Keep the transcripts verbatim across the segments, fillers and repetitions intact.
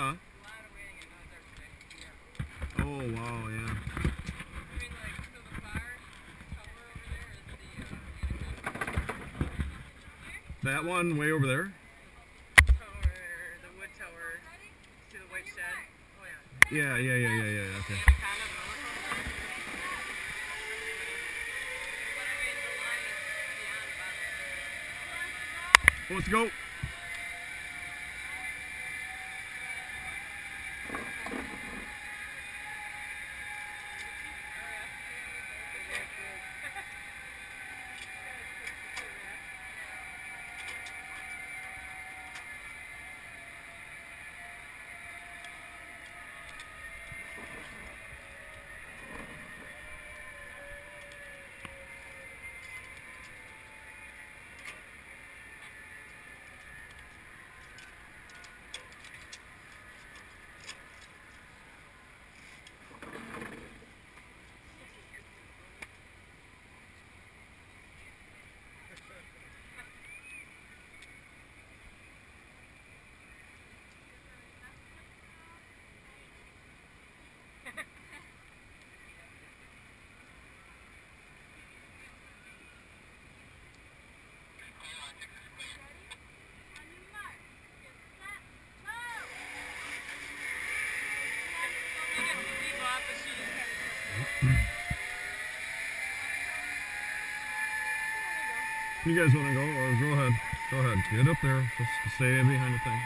Huh? Oh, wow, yeah. That one way over there? Tower, the wood tower, see the white shed? Oh, yeah. Yeah, yeah, yeah, yeah, yeah, yeah, okay. Oh, let's go. You guys want to go? Or go ahead. Go ahead. Get up there. Just stay behind the thing.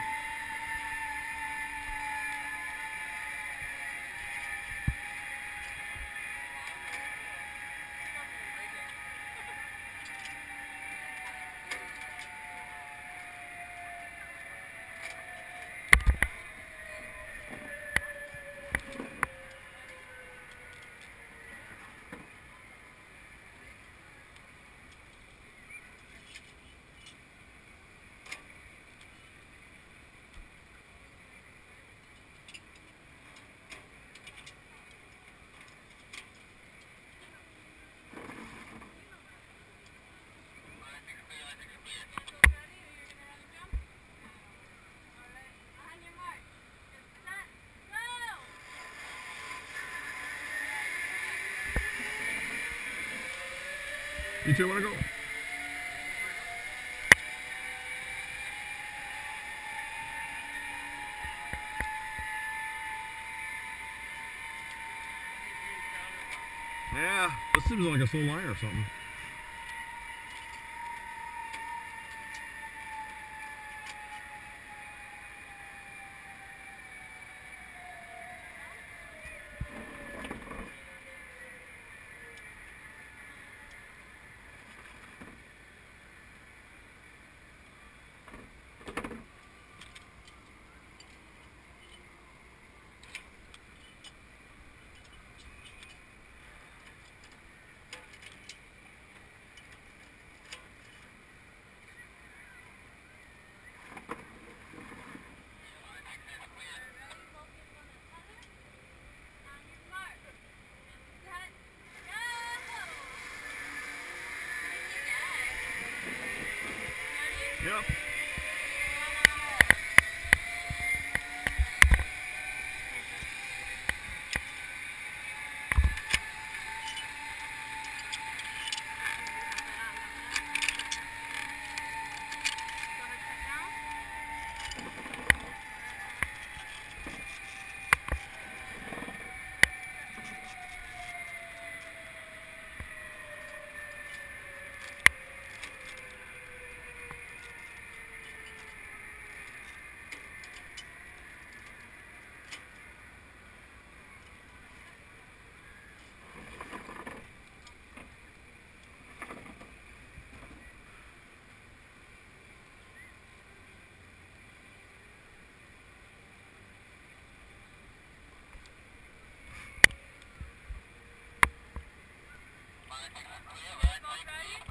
You two want to go? Yeah, this seems like a slow line or something. Yep.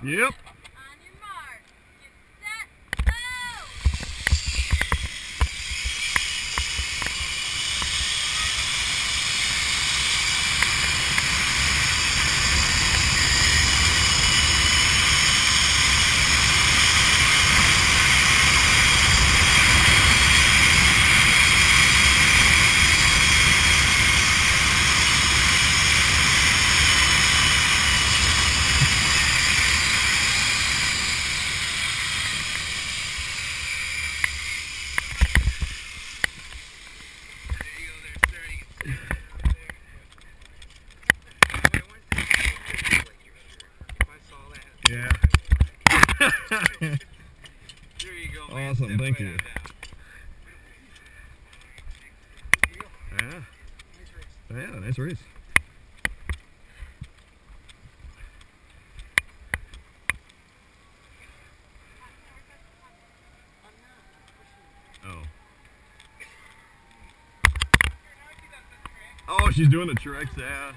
Yep. There you go, man. Awesome, thank you. Yeah. Yeah, nice race. Oh. Oh, she's doing the tricks, yeah.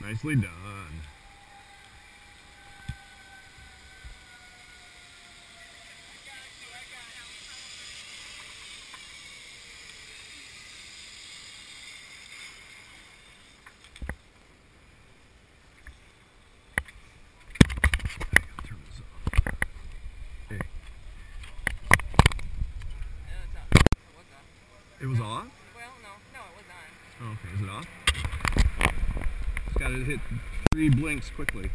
Nicely done. It was off? Well, no, no, it was not. Oh, okay, is it off? Just gotta hit three blinks quickly.